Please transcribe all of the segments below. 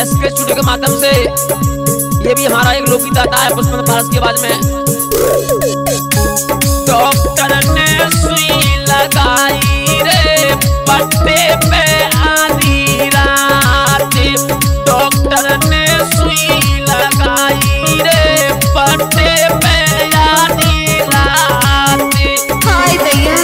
SK studio के माध्यम से। ये भी हमारा एक लोकगीत आता है पुष्पेंद्र पारस की आवाज में। डॉक्टर ने सुई लगाई रे पट्टे पे आधी रात, डॉक्टर ने सुई लगाई रे पट्टे पे आधी रात। हाय भैया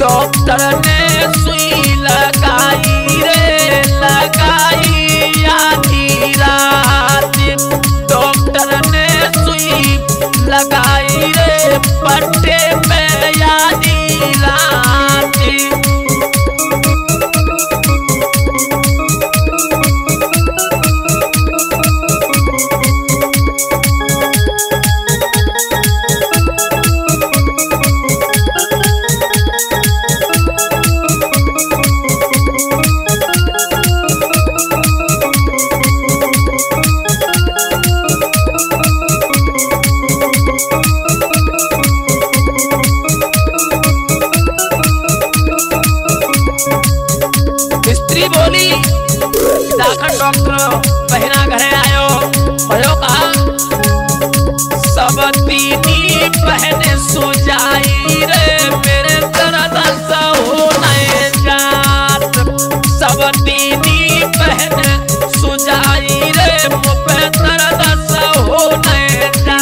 डॉक्टर ने सुई लगाई रे लगाई आधी रात, डॉक्टर ने सुई लगाई रे पट्टे में आधी रात। बोली दाखन डॉक्टर बहना घरे आयो भयो कहा सब तीनी बहन सुजाई रे मेरे दर्द सहो नए जात, सब तीनी बहन सुजाई रे मुझे दर्द सहो नए जात।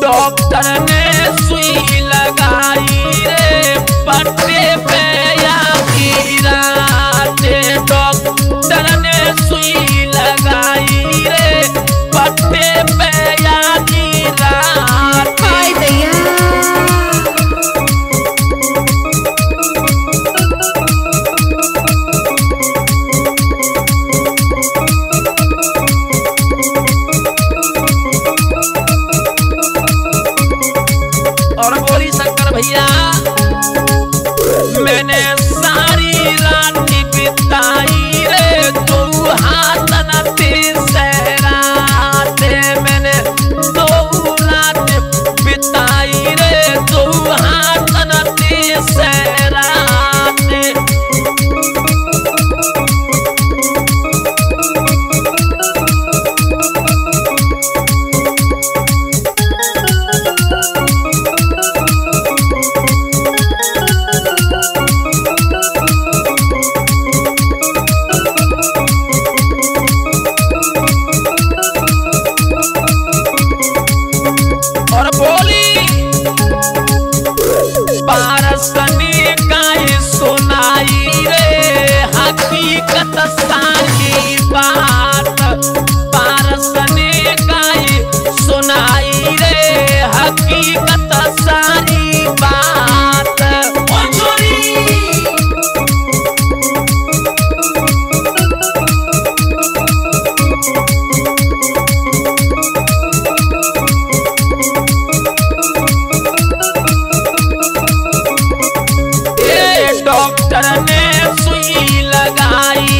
डॉक्टर ने सुई लगाई रे पट्टे पे आधी रात, डॉक्टर ने सुई लगाई रे पट्टे पे आधी रात। हाय भैया मैंने सारी रात बिताई रे दो हाथ रात, मैंने दो रात बिताई रे दो हाथ रात। डॉक्टर ने सुई लगाई